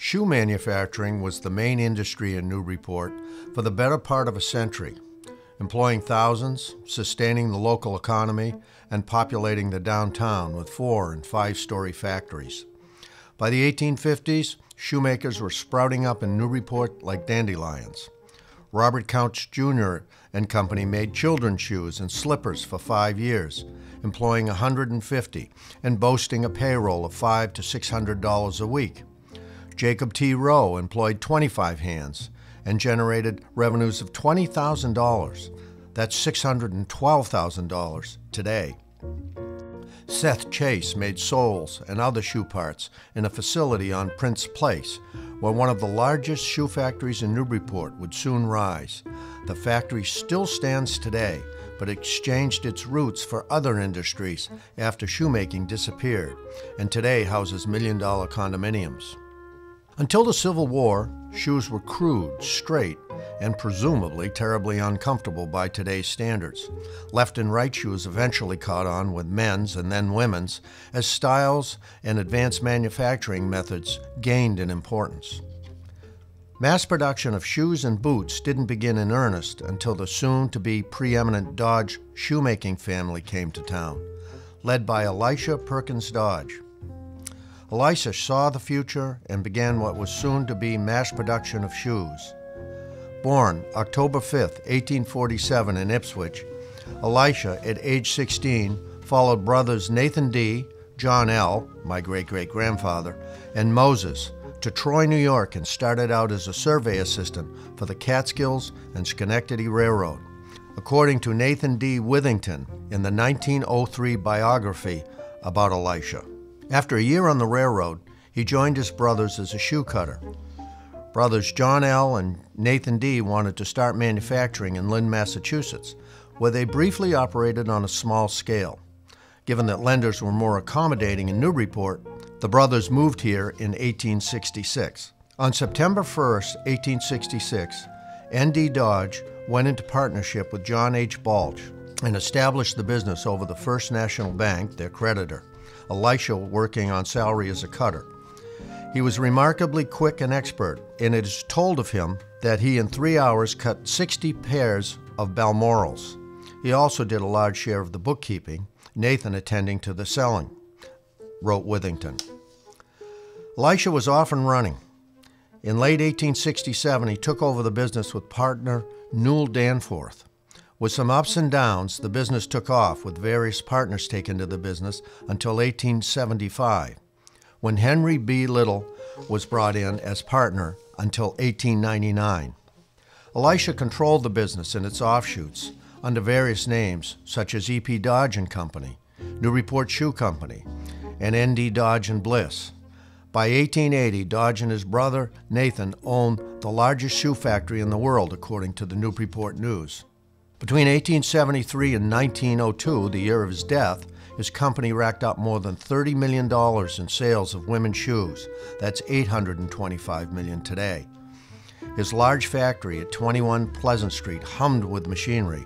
Shoe manufacturing was the main industry in Newburyport for the better part of a century, employing thousands, sustaining the local economy, and populating the downtown with 4- and 5-story factories. By the 1850s, shoemakers were sprouting up in Newburyport like dandelions. Robert Counts Jr. and Company made children's shoes and slippers for 5 years, employing 150 and boasting a payroll of $500 to $600 a week. Jacob T. Rowe employed 25 hands and generated revenues of $20,000. That's $612,000 today. Seth Chase made soles and other shoe parts in a facility on Prince Place, where one of the largest shoe factories in Newburyport would soon rise. The factory still stands today, but exchanged its roots for other industries after shoemaking disappeared, and today houses million-dollar condominiums. Until the Civil War, shoes were crude, straight, and presumably terribly uncomfortable by today's standards. Left and right shoes eventually caught on with men's and then women's as styles and advanced manufacturing methods gained in importance. Mass production of shoes and boots didn't begin in earnest until the soon-to-be preeminent Dodge shoemaking family came to town, led by Elisha Perkins Dodge. Elisha saw the future and began what was soon to be mass production of shoes. Born October 5, 1847 in Ipswich, Elisha, at age 16, followed brothers Nathan D., John L., my great-great-grandfather, and Moses to Troy, New York, and started out as a survey assistant for the Catskills and Schenectady Railroad. According to Nathan D. Withington in the 1903 biography about Elisha, after a year on the railroad, he joined his brothers as a shoe cutter. Brothers John L. and Nathan D. wanted to start manufacturing in Lynn, Massachusetts, where they briefly operated on a small scale. Given that lenders were more accommodating in Newburyport, the brothers moved here in 1866. On September 1, 1866, N.D. Dodge went into partnership with John H. Balch and established the business over the First National Bank, their creditor, Elisha working on salary as a cutter. He was remarkably quick and expert, and it is told of him that he in 3 hours cut 60 pairs of balmorals. He also did a large share of the bookkeeping, Nathan attending to the selling, wrote Withington. Elisha was off and running. In late 1867, he took over the business with partner Newell Danforth. With some ups and downs, the business took off, with various partners taken to the business until 1875, when Henry B. Little was brought in as partner until 1899. Elisha controlled the business and its offshoots under various names, such as E.P. Dodge and Company, Newport Shoe Company, and N.D. Dodge and Bliss. By 1880, Dodge and his brother Nathan owned the largest shoe factory in the world, according to the Newport News. Between 1873 and 1902, the year of his death, his company racked up more than $30 million in sales of women's shoes. That's $825 million today. His large factory at 21 Pleasant Street hummed with machinery,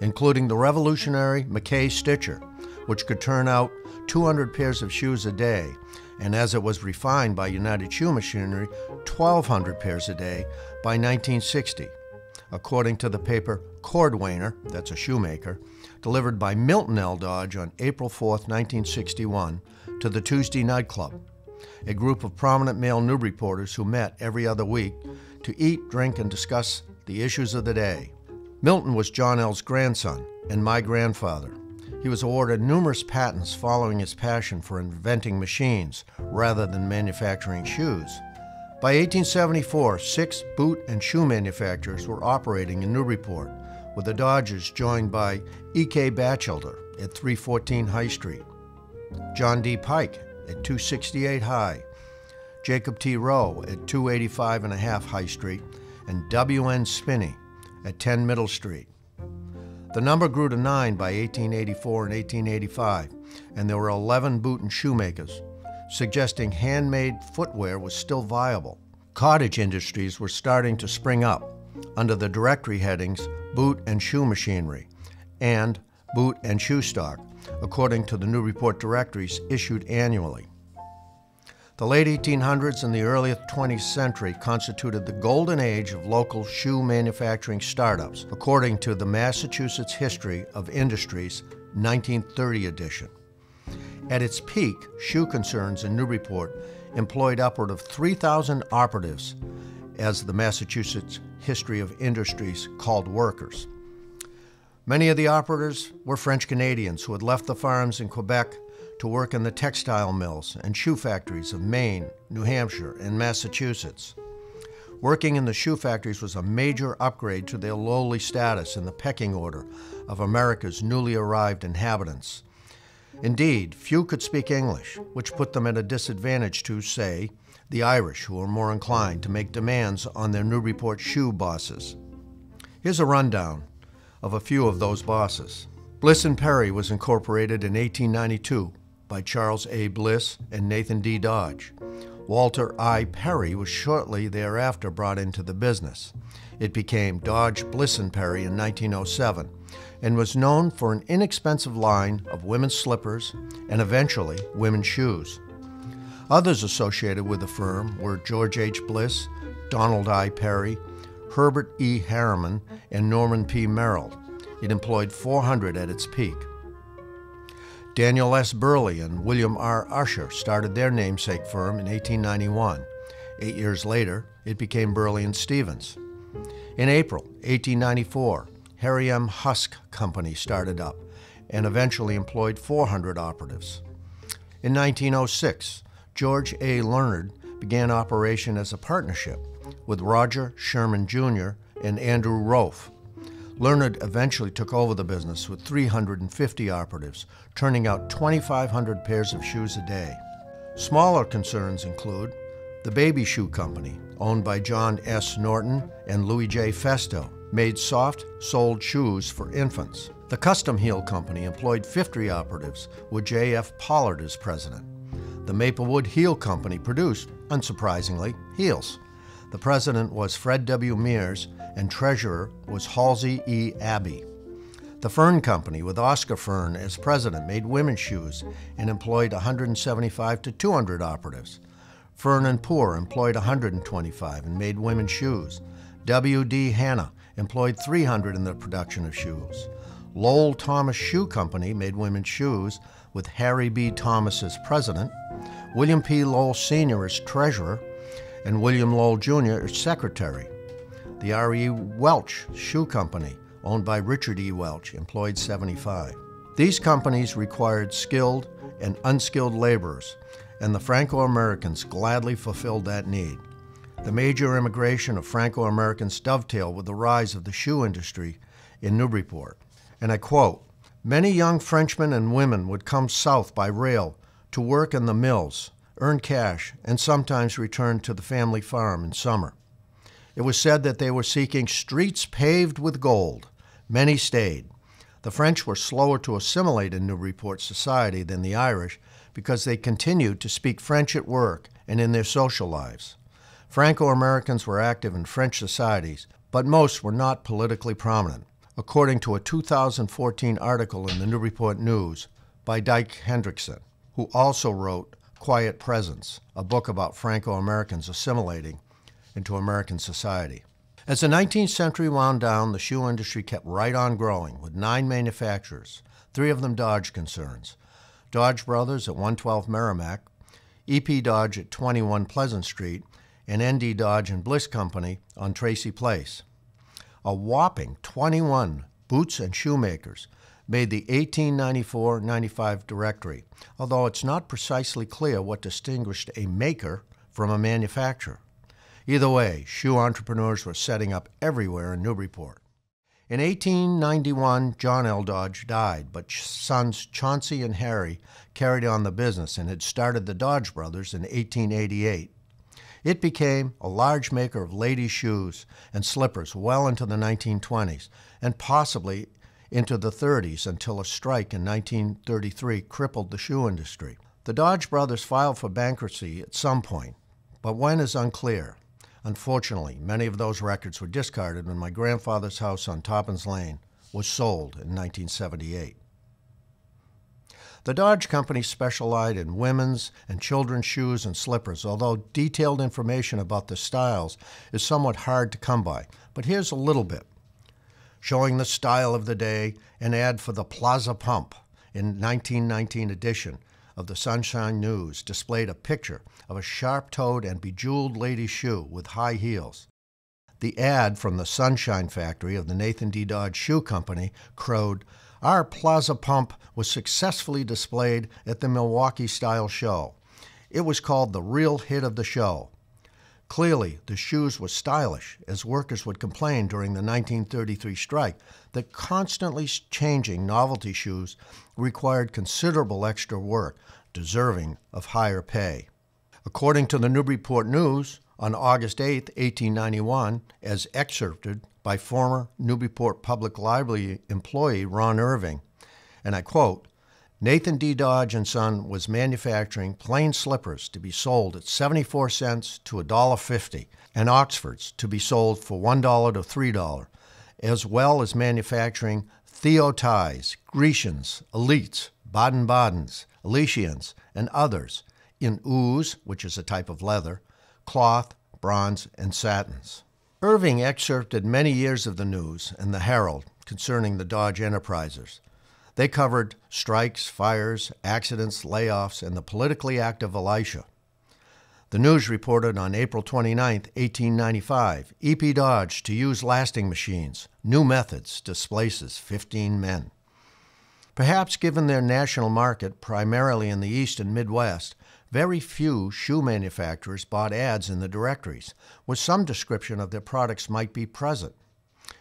including the revolutionary McKay Stitcher, which could turn out 200 pairs of shoes a day, and as it was refined by United Shoe Machinery, 1,200 pairs a day by 1960. According to the paper Cordwainer, that's a shoemaker, delivered by Milton L. Dodge on April 4, 1961, to the Tuesday Night Club, a group of prominent male Newburyporters who met every other week to eat, drink, and discuss the issues of the day. Milton was John L.'s grandson and my grandfather. He was awarded numerous patents following his passion for inventing machines rather than manufacturing shoes. By 1874, 6 boot and shoe manufacturers were operating in Newburyport, with the Dodgers joined by E.K. Batchelder at 314 High Street, John D. Pike at 268 High, Jacob T. Rowe at 285½ High Street, and W.N. Spinney at 10 Middle Street. The number grew to 9 by 1884 and 1885, and there were 11 boot and shoemakers, suggesting handmade footwear was still viable. Cottage industries were starting to spring up under the directory headings Boot and Shoe Machinery and Boot and Shoe Stock, according to the Newburyport directories issued annually. The late 1800s and the early 20th century constituted the golden age of local shoe manufacturing startups, according to the Massachusetts History of Industries, 1930 edition. At its peak, shoe concerns in Newburyport employed upward of 3,000 operatives, as the Massachusetts History of Industries called workers. Many of the operatives were French Canadians who had left the farms in Quebec to work in the textile mills and shoe factories of Maine, New Hampshire, and Massachusetts. Working in the shoe factories was a major upgrade to their lowly status in the pecking order of America's newly arrived inhabitants. Indeed, few could speak English, which put them at a disadvantage to, say, the Irish, who were more inclined to make demands on their Newburyport shoe bosses. Here's a rundown of a few of those bosses. Bliss & Perry was incorporated in 1892 by Charles A. Bliss and Nathan D. Dodge. Walter I. Perry was shortly thereafter brought into the business. It became Dodge, Bliss & Perry in 1907 and was known for an inexpensive line of women's slippers and eventually women's shoes. Others associated with the firm were George H. Bliss, Donald I. Perry, Herbert E. Harriman, and Norman P. Merrill. It employed 400 at its peak. Daniel S. Burley and William R. Usher started their namesake firm in 1891. 8 years later, it became Burley & Stevens. In April 1894, Harry M. Husk Company started up and eventually employed 400 operatives. In 1906, George A. Learned began operation as a partnership with Roger Sherman Jr. and Andrew Rofe. Learned eventually took over the business with 350 operatives, turning out 2,500 pairs of shoes a day. Smaller concerns include the Baby Shoe Company, owned by John S. Norton and Louis J. Festo, made soft-soled shoes for infants. The Custom Heel Company employed 50 operatives, with J.F. Pollard as president. The Maplewood Heel Company produced, unsurprisingly, heels. The president was Fred W. Mears, and treasurer was Halsey E. Abbey. The Fern Company, with Oscar Fern as president, made women's shoes and employed 175 to 200 operatives. Fern and Poor employed 125 and made women's shoes. W.D. Hanna employed 300 in the production of shoes. Lowell Thomas Shoe Company made women's shoes with Harry B. Thomas as president, William P. Lowell Sr. as treasurer, and William Lowell Jr. as secretary. The R.E. Welch Shoe Company, owned by Richard E. Welch, employed 75. These companies required skilled and unskilled laborers, and the Franco-Americans gladly fulfilled that need. The major immigration of Franco-Americans dovetailed with the rise of the shoe industry in Newburyport. And I quote, "Many young Frenchmen and women would come south by rail to work in the mills, earn cash, and sometimes return to the family farm in summer. It was said that they were seeking streets paved with gold. Many stayed. The French were slower to assimilate in Newburyport society than the Irish because they continued to speak French at work and in their social lives. Franco-Americans were active in French societies, but most were not politically prominent," according to a 2014 article in the Newburyport News by Dyke Hendrickson, who also wrote Quiet Presence, a book about Franco-Americans assimilating into American society. As the 19th century wound down, the shoe industry kept right on growing with 9 manufacturers, 3 of them Dodge concerns: Dodge Brothers at 112 Merrimack, E.P. Dodge at 21 Pleasant Street, and N.D. Dodge and Bliss Company on Tracy Place. A whopping 21 boots and shoemakers made the 1894-95 directory, although it's not precisely clear what distinguished a maker from a manufacturer. Either way, shoe entrepreneurs were setting up everywhere in Newburyport. In 1891, John L. Dodge died, but sons Chauncey and Harry carried on the business and had started the Dodge Brothers in 1888. It became a large maker of ladies' shoes and slippers well into the 1920s and possibly into the 30s until a strike in 1933 crippled the shoe industry. The Dodge brothers filed for bankruptcy at some point, but when is unclear. Unfortunately, many of those records were discarded when my grandfather's house on Toppins Lane was sold in 1978. The Dodge Company specialized in women's and children's shoes and slippers, although detailed information about the styles is somewhat hard to come by. But here's a little bit. Showing the style of the day, an ad for the Plaza Pump in 1919 edition of the Sunshine News displayed a picture of a sharp-toed and bejeweled lady shoe with high heels. The ad from the Sunshine Factory of the Nathan D. Dodge Shoe Company crowed, "Our Plaza Pump was successfully displayed at the Milwaukee Style Show. It was called the real hit of the show." Clearly, the shoes were stylish, as workers would complain during the 1933 strike that constantly changing novelty shoes required considerable extra work, deserving of higher pay. According to the Newport News, on August 8, 1891, as excerpted by former Newport Public Library employee Ron Irving, and I quote, "Nathan D. Dodge & Son was manufacturing plain slippers to be sold at 74 cents to $1.50 and Oxfords to be sold for $1 to $3, as well as manufacturing Theo ties, Grecians, Elites, Baden-Badens, Elysians, and others in ooze, which is a type of leather, cloth, bronze, and satins." Irving excerpted many years of the News and the Herald concerning the Dodge enterprises. They covered strikes, fires, accidents, layoffs, and the politically active Elisha. The News reported on April 29, 1895, E.P. Dodge to use lasting machines, new methods, displaces 15 men. Perhaps given their national market, primarily in the East and Midwest, very few shoe manufacturers bought ads in the directories, where some description of their products might be present.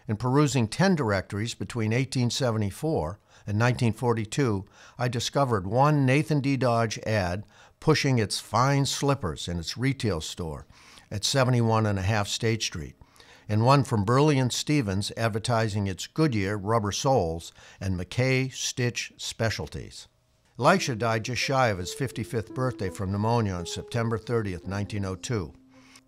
In perusing 10 directories between 1874 and 1942, I discovered one Nathan D. Dodge ad pushing its fine slippers in its retail store at 71½ State Street, and one from Burley and Stevens advertising its Goodyear rubber soles and McKay Stitch specialties. Elisha died just shy of his 55th birthday from pneumonia on September 30, 1902.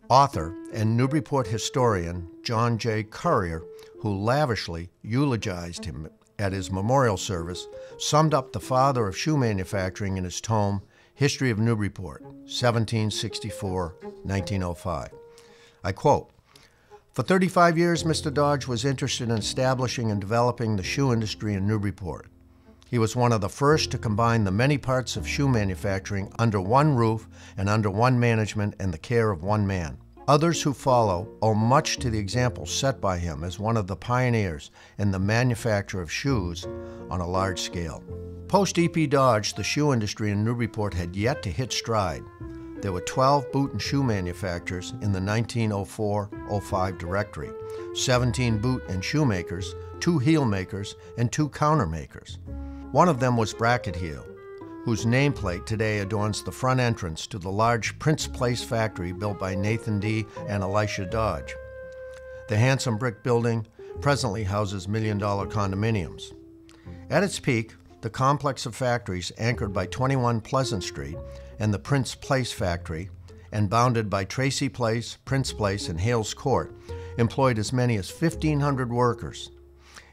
Author and Newburyport historian John J. Currier, who lavishly eulogized him at his memorial service, summed up the father of shoe manufacturing in his tome, History of Newburyport, 1764-1905. I quote, "For 35 years, Mr. Dodge was interested in establishing and developing the shoe industry in Newburyport. He was one of the first to combine the many parts of shoe manufacturing under one roof and under one management and the care of one man. Others who follow owe much to the example set by him as one of the pioneers in the manufacture of shoes on a large scale." Post E.P. Dodge, the shoe industry in Newburyport had yet to hit stride. There were 12 boot and shoe manufacturers in the 1904-05 directory, 17 boot and shoemakers, 2 heel makers, and 2 counter makers. One of them was Brackett Heel, whose nameplate today adorns the front entrance to the large Prince Place factory built by Nathan D. and Elisha Dodge. The handsome brick building presently houses million-dollar condominiums. At its peak, the complex of factories anchored by 21 Pleasant Street and the Prince Place factory, and bounded by Tracy Place, Prince Place, and Hales Court, employed as many as 1,500 workers.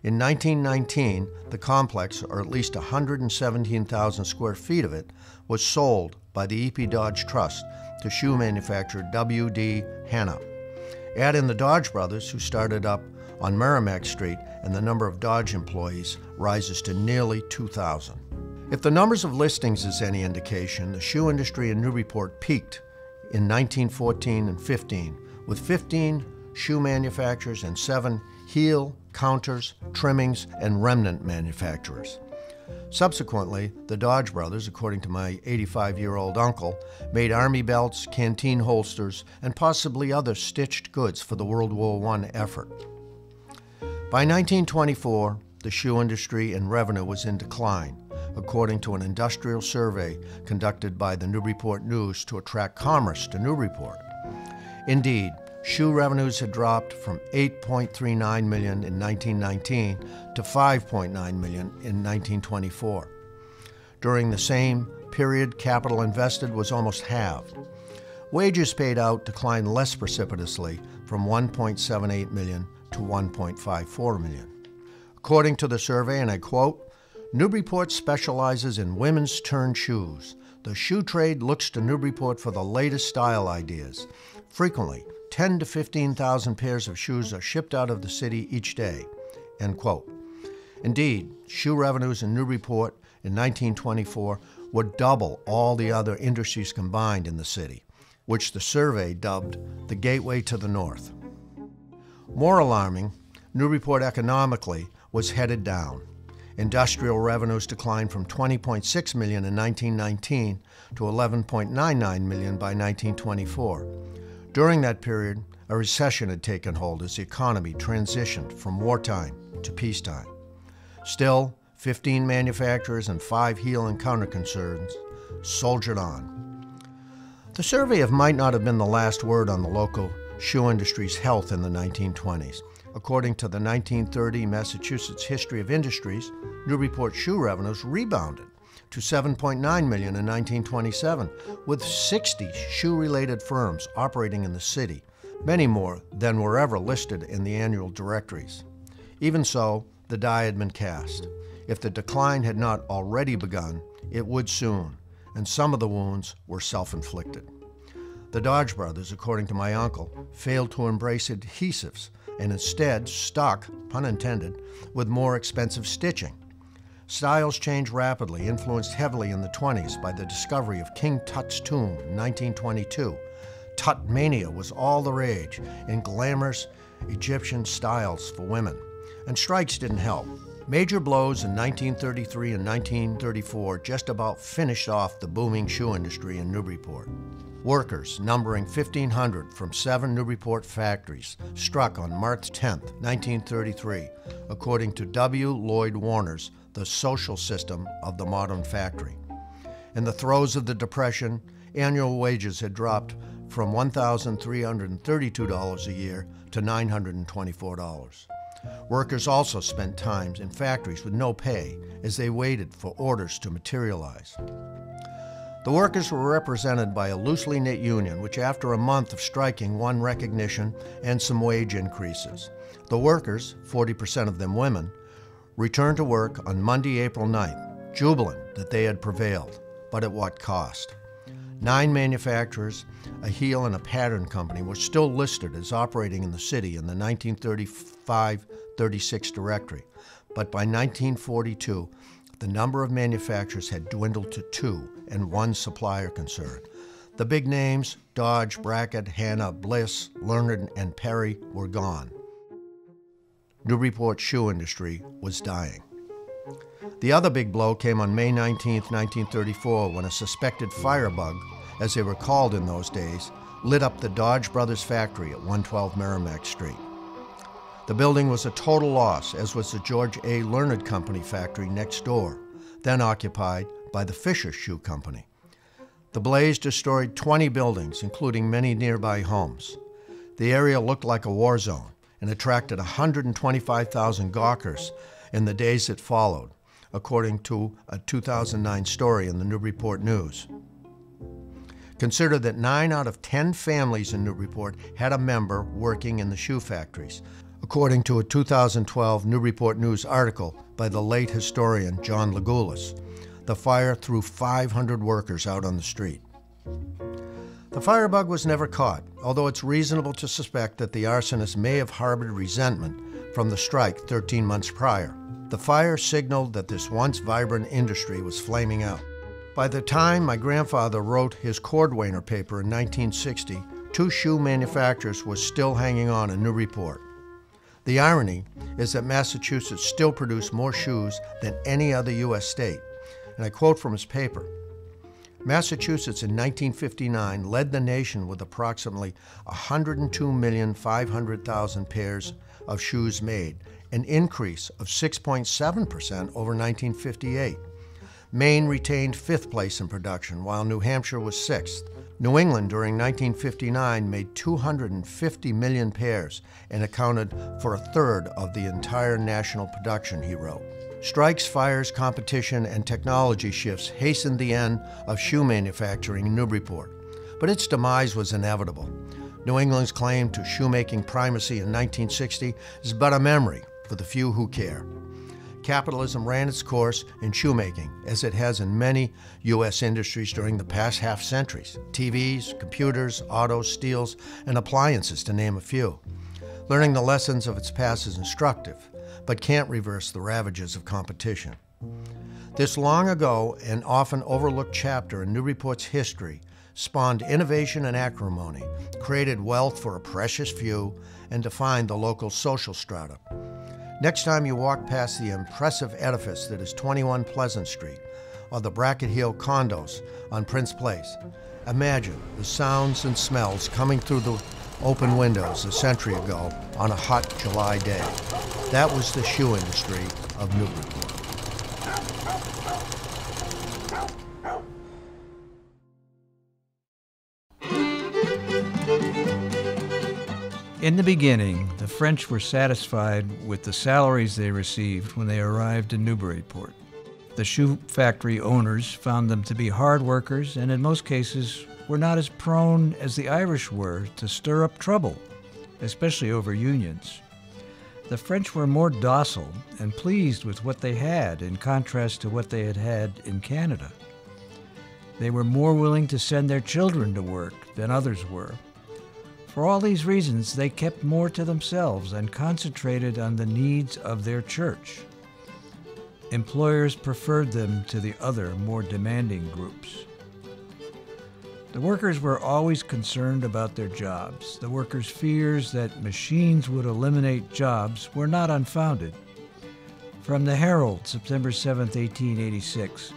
In 1919, the complex, or at least 117,000 square feet of it, was sold by the E.P. Dodge Trust to shoe manufacturer W.D. Hanna. Add in the Dodge Brothers, who started up on Merrimack Street, and the number of Dodge employees rises to nearly 2,000. If the numbers of listings is any indication, the shoe industry in Newburyport peaked in 1914 and 15, with 15 shoe manufacturers and 7 heel, counters, trimmings, and remnant manufacturers. Subsequently, the Dodge Brothers, according to my 85-year-old uncle, made army belts, canteen holsters, and possibly other stitched goods for the World War I effort. By 1924, the shoe industry and revenue was in decline, according to an industrial survey conducted by the Newburyport News to attract commerce to Newburyport. Indeed, shoe revenues had dropped from $8.39 million in 1919 to $5.9 million in 1924. During the same period, capital invested was almost halved. Wages paid out declined less precipitously, from $1.78 million to $1.54 million. According to the survey, and I quote, Newburyport specializes in women's turn shoes. The shoe trade looks to Newburyport for the latest style ideas. Frequently, 10 to 15,000 pairs of shoes are shipped out of the city each day." End quote. Indeed, shoe revenues in Newburyport in 1924 were double all the other industries combined in the city, which the survey dubbed the Gateway to the North. More alarming, Newburyport economically was headed down. Industrial revenues declined from $20.6 million in 1919 to $11.99 million by 1924. During that period, a recession had taken hold as the economy transitioned from wartime to peacetime. Still, 15 manufacturers and 5 heel and counter concerns soldiered on. The survey might not have been the last word on the local shoe industry's health in the 1920s. According to the 1930 Massachusetts History of Industries, Newburyport shoe revenues rebounded to $7.9 million in 1927, with 60 shoe-related firms operating in the city, many more than were ever listed in the annual directories. Even so, the die had been cast. If the decline had not already begun, it would soon, and some of the wounds were self-inflicted. The Dodge brothers, according to my uncle, failed to embrace adhesives and instead stuck, pun intended, with more expensive stitching. Styles changed rapidly, influenced heavily in the 20s by the discovery of King Tut's tomb in 1922. Tut mania was all the rage in glamorous Egyptian styles for women, and strikes didn't help. Major blows in 1933 and 1934 just about finished off the booming shoe industry in Newburyport. Workers numbering 1,500 from 7 Newburyport factories struck on March 10, 1933, according to W. Lloyd Warner's The Social System of the Modern Factory. In the throes of the Depression, annual wages had dropped from $1,332 a year to $924. Workers also spent time in factories with no pay as they waited for orders to materialize. The workers were represented by a loosely knit union, which after a month of striking won recognition and some wage increases. The workers, 40% of them women, returned to work on Monday, April 9th, jubilant that they had prevailed, but at what cost? 9 manufacturers, a heel and a pattern company, were still listed as operating in the city in the 1935-36 directory, but by 1942, the number of manufacturers had dwindled to 2 and 1 supplier concern. The big names, Dodge, Brackett, Hanna, Bliss, Learned, and Perry, were gone. Newburyport's shoe industry was dying. The other big blow came on May 19, 1934, when a suspected firebug, as they were called in those days, lit up the Dodge Brothers factory at 112 Merrimack Street. The building was a total loss, as was the George A. Learned Company factory next door, then occupied by the Fisher Shoe Company. The blaze destroyed 20 buildings, including many nearby homes. The area looked like a war zone and attracted 125,000 gawkers in the days that followed, according to a 2009 story in the Newburyport News. Consider that 9 out of 10 families in Newburyport had a member working in the shoe factories, according to a 2012 Newburyport News article by the late historian John Ligoulis. The fire threw 500 workers out on the street. The firebug was never caught, although it's reasonable to suspect that the arsonist may have harbored resentment from the strike 13 months prior. The fire signaled that this once vibrant industry was flaming out. By the time my grandfather wrote his Cordwainer paper in 1960, 2 shoe manufacturers were still hanging on in Newburyport. The irony is that Massachusetts still produced more shoes than any other U.S. state, and I quote from his paper, "Massachusetts in 1959 led the nation with approximately 102,500,000 pairs of shoes made, an increase of 6.7% over 1958. Maine retained 5th place in production, while New Hampshire was 6th. New England during 1959 made 250 million pairs and accounted for 1/3 of the entire national production," he wrote. Strikes, fires, competition, and technology shifts hastened the end of shoe manufacturing in Newburyport, but its demise was inevitable. New England's claim to shoemaking primacy in 1960 is but a memory for the few who care. capitalism ran its course in shoemaking, as it has in many U.S. industries during the past half centuries: TVs, computers, autos, steels, and appliances, to name a few. Learning the lessons of its past is instructive, but can't reverse the ravages of competition. This long ago and often overlooked chapter in Newburyport's history spawned innovation and acrimony, created wealth for a precious few, and defined the local social strata. Next time you walk past the impressive edifice that is 21 Pleasant Street, or the Brackett Hill condos on Prince Place, imagine the sounds and smells coming through the open windows a century ago on a hot July day. That was the shoe industry of Newburyport. In the beginning, the French were satisfied with the salaries they received when they arrived in Newburyport. The shoe factory owners found them to be hard workers and, in most cases, were not as prone as the Irish were to stir up trouble, especially over unions. The French were more docile and pleased with what they had, in contrast to what they had had in Canada. They were more willing to send their children to work than others were. For all these reasons, they kept more to themselves and concentrated on the needs of their church. Employers preferred them to the other, more demanding groups. The workers were always concerned about their jobs. The workers' fears that machines would eliminate jobs were not unfounded. From the Herald, September 7, 1886,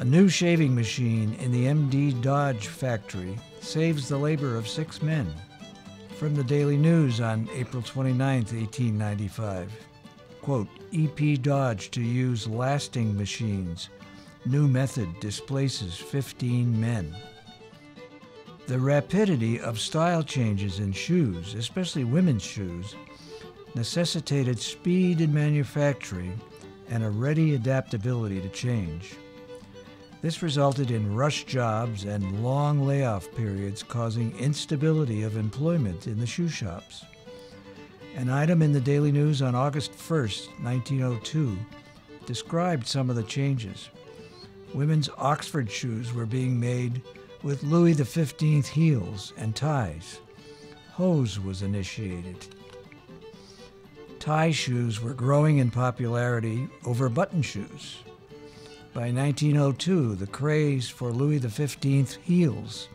a new shaving machine in the M.D. Dodge factory saves the labor of 6 men. From the Daily News on April 29, 1895, quote, E.P. Dodge to use lasting machines. New method displaces 15 men. The rapidity of style changes in shoes, especially women's shoes, necessitated speed in manufacturing and a ready adaptability to change. This resulted in rush jobs and long layoff periods, causing instability of employment in the shoe shops. An item in the Daily News on August 1, 1902, described some of the changes. Women's Oxford shoes were being made with Louis XV heels and ties. Hose was initiated. Tie shoes were growing in popularity over button shoes. By 1902, the craze for Louis XV heels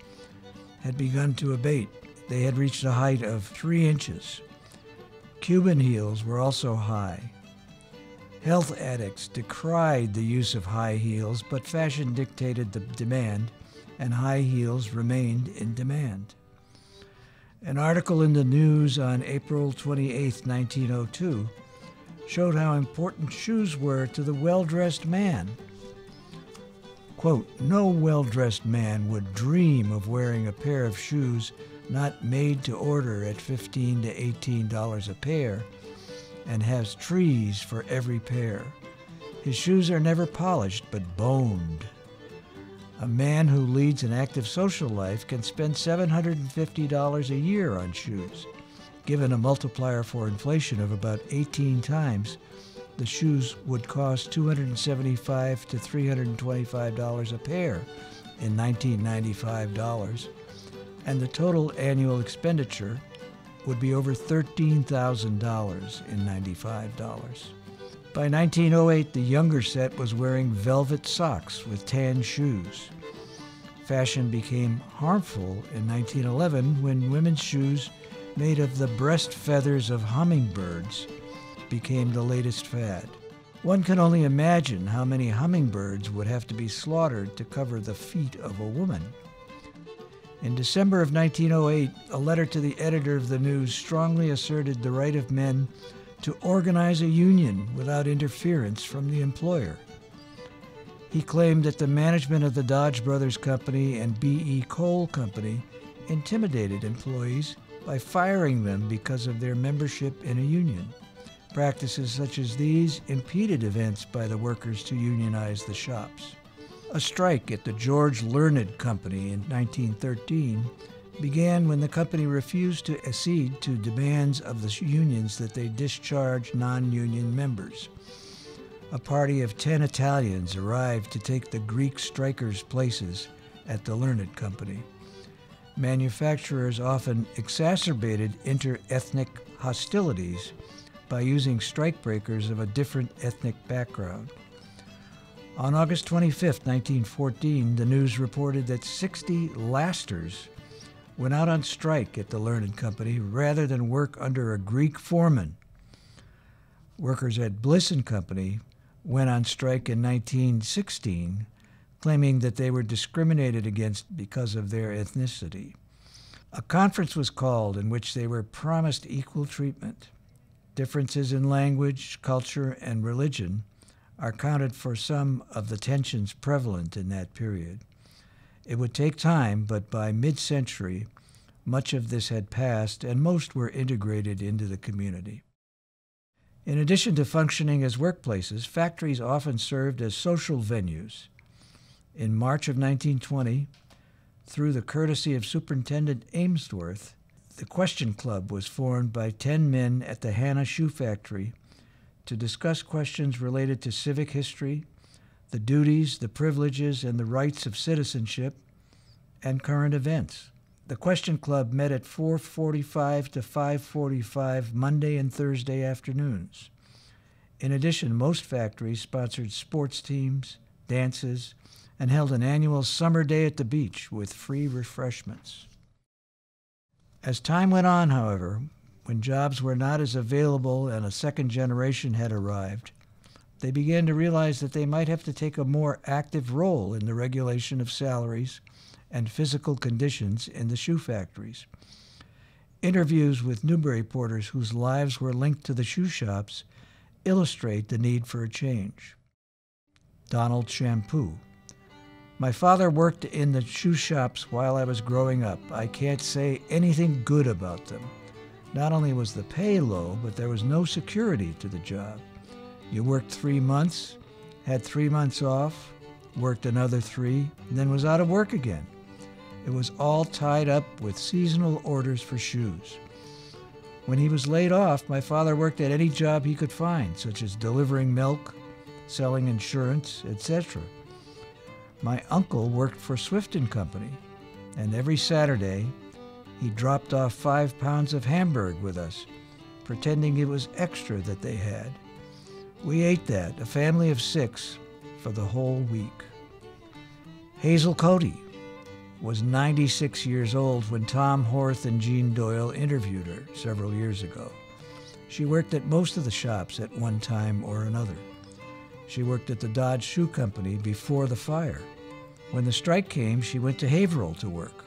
had begun to abate. They had reached a height of 3 inches. Cuban heels were also high. Health addicts decried the use of high heels, but fashion dictated the demand, and high heels remained in demand. An article in the News on April 28, 1902, showed how important shoes were to the well-dressed man. Quote, no well-dressed man would dream of wearing a pair of shoes not made to order at $15 to $18 a pair, and has trees for every pair. His shoes are never polished, but boned. A man who leads an active social life can spend $750 a year on shoes. Given a multiplier for inflation of about 18 times, the shoes would cost $275 to $325 a pair in 1995 dollars, and the total annual expenditure would be over $13,000 in 95 dollars. By 1908, the younger set was wearing velvet socks with tan shoes. Fashion became harmful in 1911 when women's shoes made of the breast feathers of hummingbirds became the latest fad. One can only imagine how many hummingbirds would have to be slaughtered to cover the feet of a woman. In December of 1908, a letter to the editor of the News strongly asserted the right of men to organize a union without interference from the employer. He claimed that the management of the Dodge Brothers Company and B.E. Cole Company intimidated employees by firing them because of their membership in a union. Practices such as these impeded events by the workers to unionize the shops. A strike at the George Learned Company in 1913 began when the company refused to accede to demands of the unions that they discharge non-union members. a party of 10 Italians arrived to take the Greek strikers' places at the Learned Company. Manufacturers often exacerbated inter-ethnic hostilities by using strikebreakers of a different ethnic background. On August 25, 1914, the news reported that 60 lasters went out on strike at the Learned Company rather than work under a Greek foreman. Workers at Bliss & Company went on strike in 1916, claiming that they were discriminated against because of their ethnicity. A conference was called in which they were promised equal treatment. Differences in language, culture, and religion are counted for some of the tensions prevalent in that period. It would take time, but by mid-century, much of this had passed and most were integrated into the community. In addition to functioning as workplaces, factories often served as social venues. In March of 1920, through the courtesy of Superintendent Amesworth, the Question Club was formed by 10 men at the Hanna Shoe Factory to discuss questions related to civic history, the duties, the privileges, and the rights of citizenship, and current events. The Question Club met at 4:45 to 5:45 Monday and Thursday afternoons. In addition, most factories sponsored sports teams, dances, and held an annual summer day at the beach with free refreshments. As time went on, however, when jobs were not as available and a second generation had arrived, they began to realize that they might have to take a more active role in the regulation of salaries and physical conditions in the shoe factories. Interviews with Newbury porters whose lives were linked to the shoe shops illustrate the need for a change. Donald Shampoo. My father worked in the shoe shops while I was growing up. I can't say anything good about them. Not only was the pay low, but there was no security to the job. You worked 3 months, had 3 months off, worked another 3, and then was out of work again. It was all tied up with seasonal orders for shoes. When he was laid off, my father worked at any job he could find, such as delivering milk, selling insurance, etc. My uncle worked for Swift & Company, and every Saturday, he dropped off 5 pounds of Hamburg with us, pretending it was extra that they had. We ate that, a family of 6, for the whole week. Hazel Cody was 96 years old when Tom Horth and Jean Doyle interviewed her several years ago. She worked at most of the shops at one time or another. She worked at the Dodge Shoe Company before the fire. When the strike came, she went to Haverhill to work.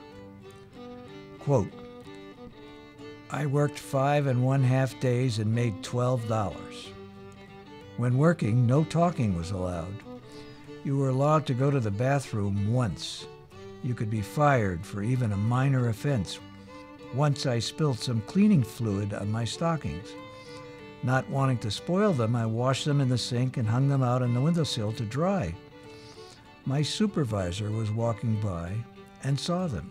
Quote, I worked 5½ days and made $12. When working, no talking was allowed. You were allowed to go to the bathroom once. You could be fired for even a minor offense. Once I spilled some cleaning fluid on my stockings. Not wanting to spoil them, I washed them in the sink and hung them out on the windowsill to dry. My supervisor was walking by and saw them.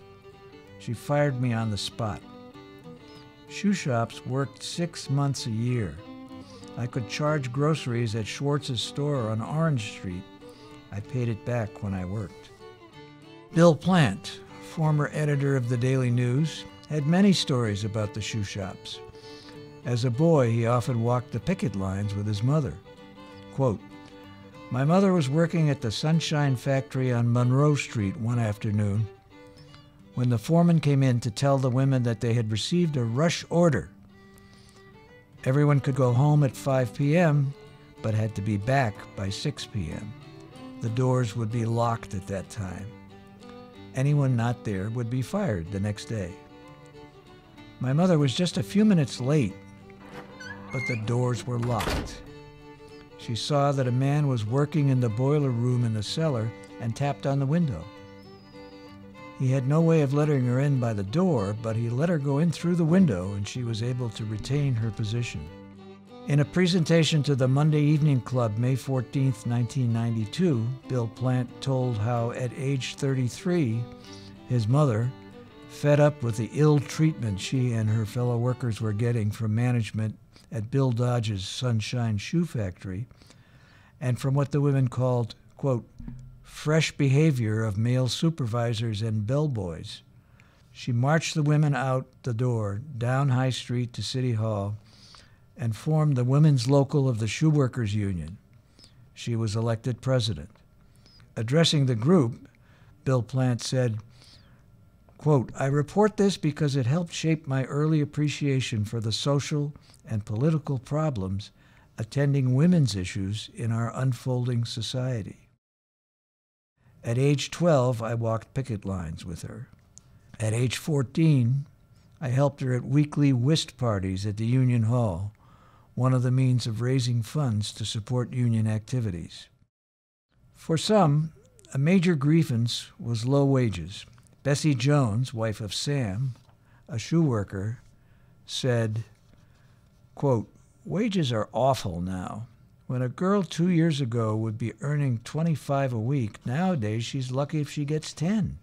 She fired me on the spot. Shoe shops worked 6 months a year. I could charge groceries at Schwartz's store on Orange Street. I paid it back when I worked. Bill Plant, former editor of the Daily News, had many stories about the shoe shops. As a boy, he often walked the picket lines with his mother. Quote, my mother was working at the Sunshine Factory on Monroe Street one afternoon when the foreman came in to tell the women that they had received a rush order. Everyone could go home at 5 p.m., but had to be back by 6 p.m. The doors would be locked at that time. Anyone not there would be fired the next day. My mother was just a few minutes late, but the doors were locked. She saw that a man was working in the boiler room in the cellar and tapped on the window. He had no way of letting her in by the door, but he let her go in through the window and she was able to retain her position. In a presentation to the Monday Evening Club, May 14, 1992, Bill Plant told how at age 33, his mother, fed up with the ill treatment she and her fellow workers were getting from management at Bill Dodge's Sunshine Shoe Factory, and from what the women called, quote, fresh behavior of male supervisors and bellboys. She marched the women out the door, down High Street to City Hall, and formed the Women's Local of the Shoeworkers Union. She was elected president. Addressing the group, Bill Plant said, quote, I report this because it helped shape my early appreciation for the social and political problems attending women's issues in our unfolding society. At age 12, I walked picket lines with her. At age 14, I helped her at weekly whist parties at the Union Hall, one of the means of raising funds to support union activities. For some, a major grievance was low wages. Bessie Jones, wife of Sam, a shoe worker, said, quote, wages are awful now. When a girl 2 years ago would be earning $25 a week, nowadays she's lucky if she gets 10.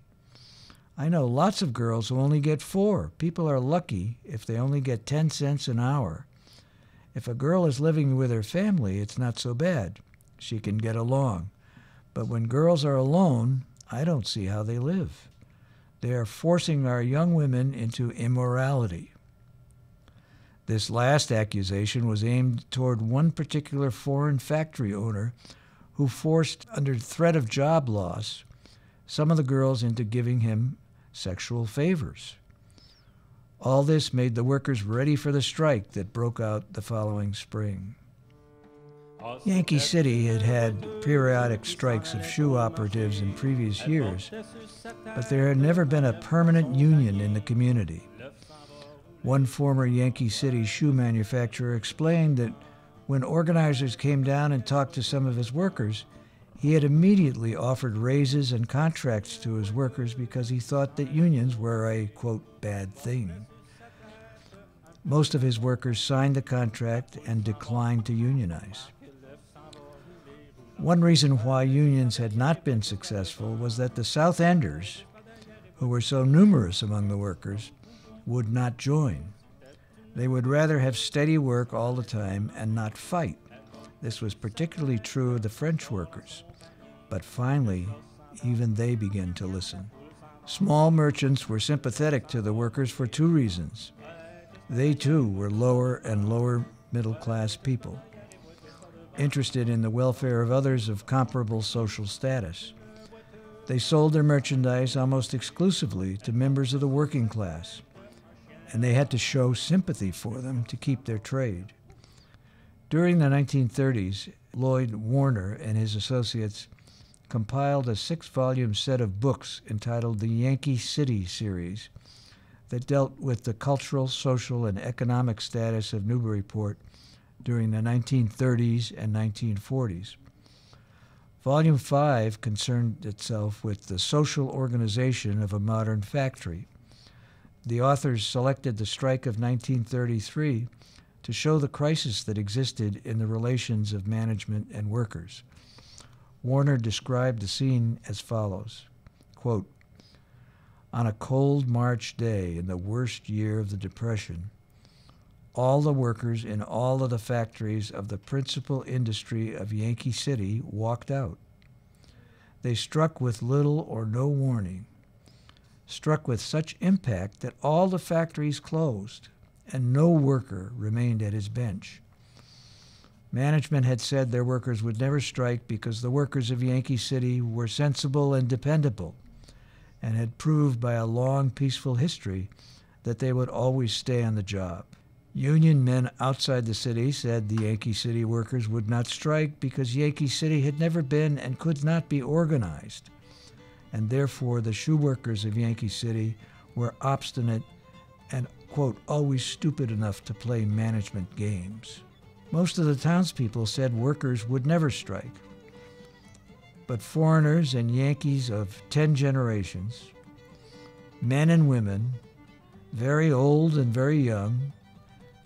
I know lots of girls who only get 4. People are lucky if they only get 10 cents an hour. If a girl is living with her family, it's not so bad. She can get along. But when girls are alone, I don't see how they live. They are forcing our young women into immorality. This last accusation was aimed toward one particular foreign factory owner who forced, under threat of job loss, some of the girls into giving him sexual favors. All this made the workers ready for the strike that broke out the following spring. Yankee City had had periodic strikes of shoe operatives in previous years, but there had never been a permanent union in the community. One former Yankee City shoe manufacturer explained that when organizers came down and talked to some of his workers, he had immediately offered raises and contracts to his workers because he thought that unions were a, quote, bad thing. Most of his workers signed the contract and declined to unionize. One reason why unions had not been successful was that the South Enders, who were so numerous among the workers, would not join. They would rather have steady work all the time and not fight. This was particularly true of the French workers. But finally, even they began to listen. Small merchants were sympathetic to the workers for two reasons. They too were lower and lower middle class people, interested in the welfare of others of comparable social status. They sold their merchandise almost exclusively to members of the working class, and they had to show sympathy for them to keep their trade. During the 1930s, Lloyd Warner and his associates compiled a 6-volume set of books entitled the Yankee City series that dealt with the cultural, social, and economic status of Newburyport during the 1930s and 1940s. Volume 5 concerned itself with the social organization of a modern factory. The authors selected the strike of 1933 to show the crisis that existed in the relations of management and workers. Warner described the scene as follows, quote, on a cold March day in the worst year of the Depression, all the workers in all of the factories of the principal industry of Yankee City walked out. They struck with little or no warning, struck with such impact that all the factories closed, and no worker remained at his bench. Management had said their workers would never strike because the workers of Yankee City were sensible and dependable, and had proved by a long, peaceful history that they would always stay on the job. Union men outside the city said the Yankee City workers would not strike because Yankee City had never been and could not be organized, and therefore the shoe workers of Yankee City were obstinate and, quote, always stupid enough to play management games. Most of the townspeople said workers would never strike, but foreigners and Yankees of 10 generations, men and women, very old and very young,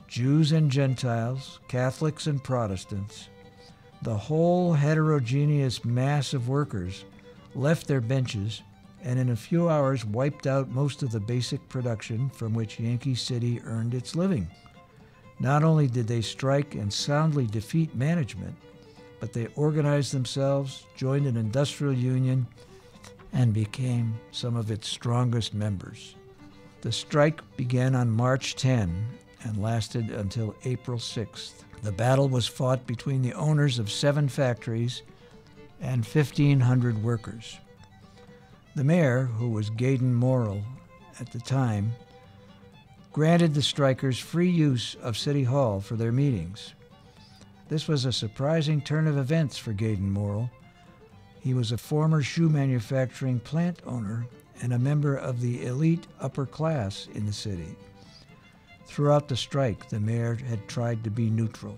Jews and Gentiles, Catholics and Protestants, the whole heterogeneous mass of workers left their benches and in a few hours wiped out most of the basic production from which Yankee City earned its living. Not only did they strike and soundly defeat management, but they organized themselves, joined an industrial union, and became some of its strongest members. The strike began on March 10 and lasted until April 6th. The battle was fought between the owners of 7 factories and 1,500 workers. The mayor, who was Gaydon Morrill at the time, granted the strikers free use of City Hall for their meetings. This was a surprising turn of events for Gaydon Morrill. He was a former shoe manufacturing plant owner and a member of the elite upper class in the city. Throughout the strike, the mayor had tried to be neutral.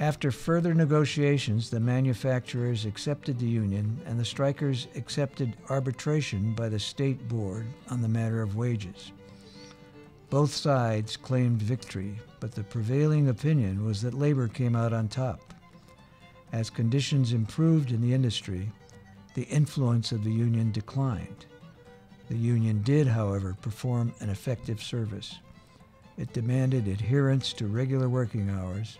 After further negotiations, the manufacturers accepted the union, and the strikers accepted arbitration by the state board on the matter of wages. Both sides claimed victory, but the prevailing opinion was that labor came out on top. As conditions improved in the industry, the influence of the union declined. The union did, however, perform an effective service. It demanded adherence to regular working hours,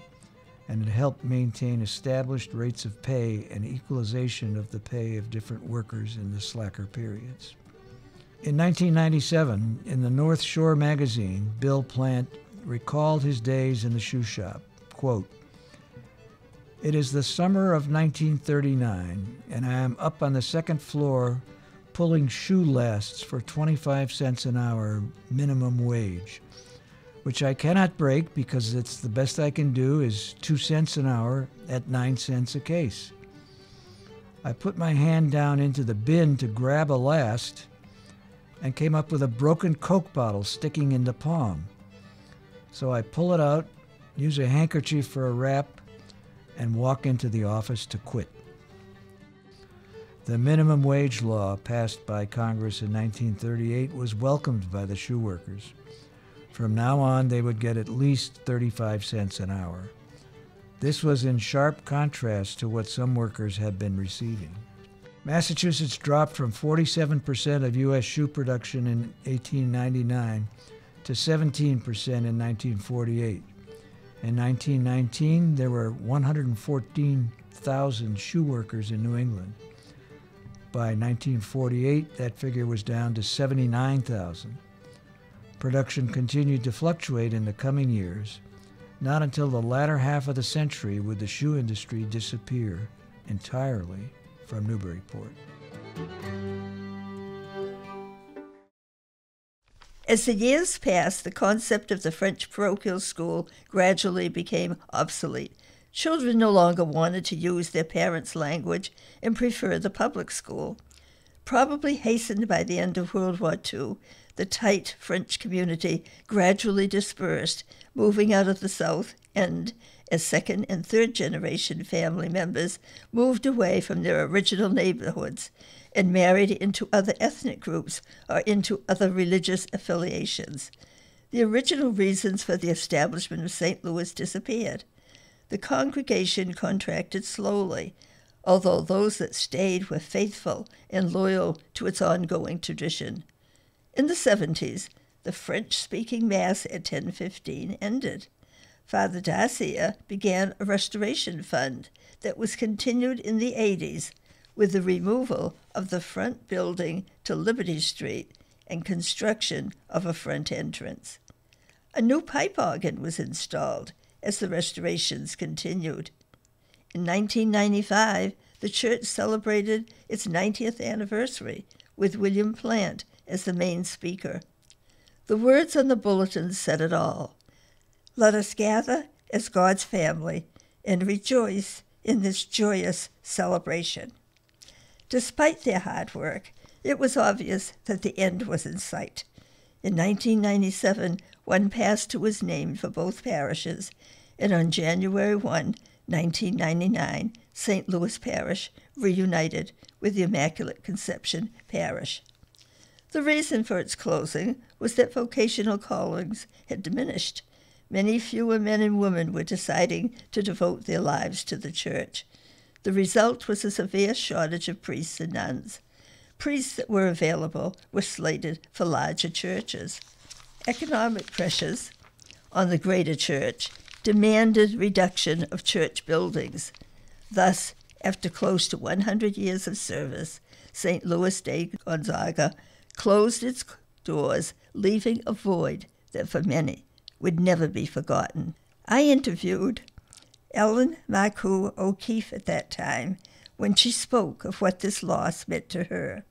and it helped maintain established rates of pay and equalization of the pay of different workers in the slacker periods. In 1997, in the North Shore magazine, Bill Plant recalled his days in the shoe shop, quote, "It is the summer of 1939, and I am up on the second floor pulling shoe lasts for 25 cents an hour minimum wage, which I cannot break because it's the best I can do is 2 cents an hour at 9 cents a case. I put my hand down into the bin to grab a last and came up with a broken Coke bottle sticking in the palm. So I pull it out, use a handkerchief for a wrap, and walk into the office to quit." The minimum wage law passed by Congress in 1938 was welcomed by the shoe workers. From now on, they would get at least 35 cents an hour. This was in sharp contrast to what some workers had been receiving. Massachusetts dropped from 47% of U.S. shoe production in 1899 to 17% in 1948. In 1919, there were 114,000 shoe workers in New England. By 1948, that figure was down to 79,000. Production continued to fluctuate in the coming years, not until the latter half of the century would the shoe industry disappear entirely from Newburyport. As the years passed, the concept of the French parochial school gradually became obsolete. Children no longer wanted to use their parents' language and preferred the public school. Probably hastened by the end of World War II, the tight French community gradually dispersed, moving out of the South, and as second and third generation family members moved away from their original neighborhoods and married into other ethnic groups or into other religious affiliations. The original reasons for the establishment of St. Louis disappeared. The congregation contracted slowly, although those that stayed were faithful and loyal to its ongoing tradition. In the 70s, the French-speaking Mass at 10:15 ended. Father Dacia began a restoration fund that was continued in the 80s with the removal of the front building to Liberty Street and construction of a front entrance. A new pipe organ was installed as the restorations continued. In 1995, the church celebrated its 90th anniversary with William Plant as the main speaker. The words on the bulletin said it all. "Let us gather as God's family and rejoice in this joyous celebration." Despite their hard work, it was obvious that the end was in sight. In 1997, one pastor was named for both parishes, and on January 1, 1999, St. Louis Parish reunited with the Immaculate Conception Parish. The reason for its closing was that vocational callings had diminished. Many fewer men and women were deciding to devote their lives to the church. The result was a severe shortage of priests and nuns. Priests that were available were slated for larger churches. Economic pressures on the greater church demanded reduction of church buildings. Thus, after close to 100 years of service, St. Louis de Gonzaga closed its doors, leaving a void that for many would never be forgotten. I interviewed Ellen Marcoux O'Keefe at that time when she spoke of what this loss meant to her.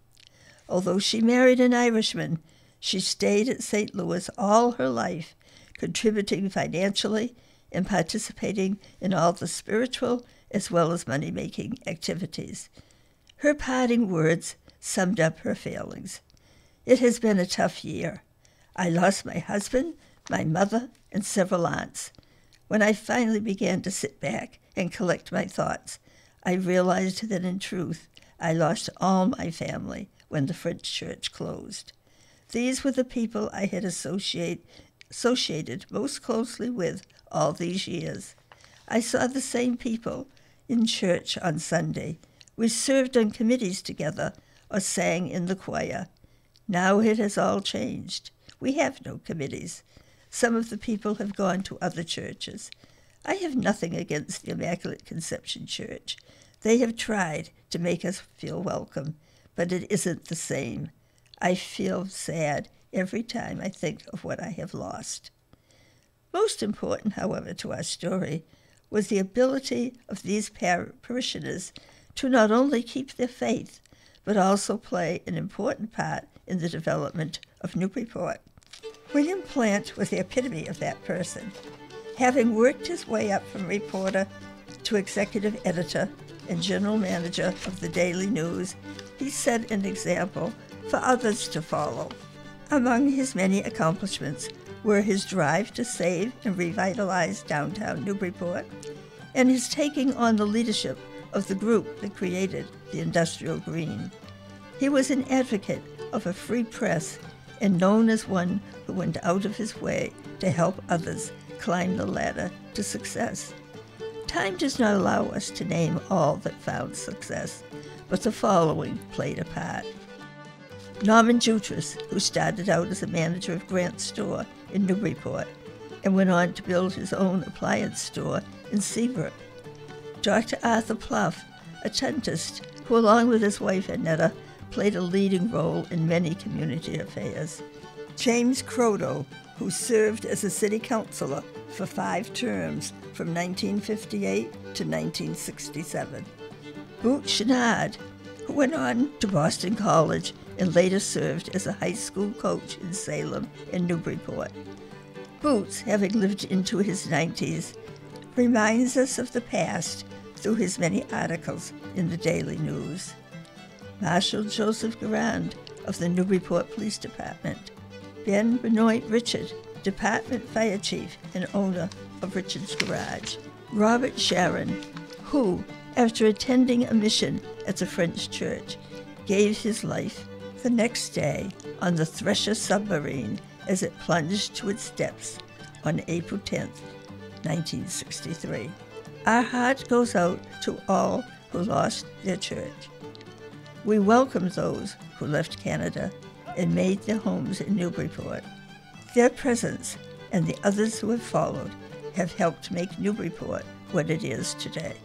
Although she married an Irishman, she stayed at St. Louis all her life, contributing financially and participating in all the spiritual as well as money-making activities. Her parting words summed up her failings. It has been a tough year. I lost my husband, my mother, and several aunts. When I finally began to sit back and collect my thoughts, I realized that in truth, I lost all my family when the French church closed. These were the people I had associated most closely with all these years. I saw the same people in church on Sunday. We served on committees together or sang in the choir. Now it has all changed. We have no committees. Some of the people have gone to other churches. I have nothing against the Immaculate Conception Church. They have tried to make us feel welcome, but it isn't the same. I feel sad every time I think of what I have lost. Most important, however, to our story was the ability of these parishioners to not only keep their faith, but also play an important part in the development of Newburyport. William Plant was the epitome of that person. Having worked his way up from reporter to executive editor and general manager of the Daily News, he set an example for others to follow. Among his many accomplishments were his drive to save and revitalize downtown Newburyport and his taking on the leadership of the group that created the Industrial Green. He was an advocate of a free press and known as one who went out of his way to help others climb the ladder to success. Time does not allow us to name all that found success, but the following played a part. Norman Jutras, who started out as a manager of Grant's Store in Newburyport and went on to build his own appliance store in Seabrook. Dr. Arthur Plouffe, a dentist, who along with his wife Annetta played a leading role in many community affairs. James Croteau, who served as a city councilor for 5 terms from 1958 to 1967. Boote Chenard, who went on to Boston College and later served as a high school coach in Salem and Newburyport. Boots, having lived into his 90s, reminds us of the past through his many articles in the Daily News. Marshal Joseph Garand of the Newburyport Police Department, Ben Benoit Richard, Department Fire Chief and owner of Richard's Garage, Robert Sharon, who, after attending a mission at the French church, gave his life the next day on the Thresher submarine as it plunged to its depths on April 10, 1963. Our heart goes out to all who lost their church. We welcome those who left Canada and made their homes in Newburyport. Their presence and the others who have followed have helped make Newburyport what it is today.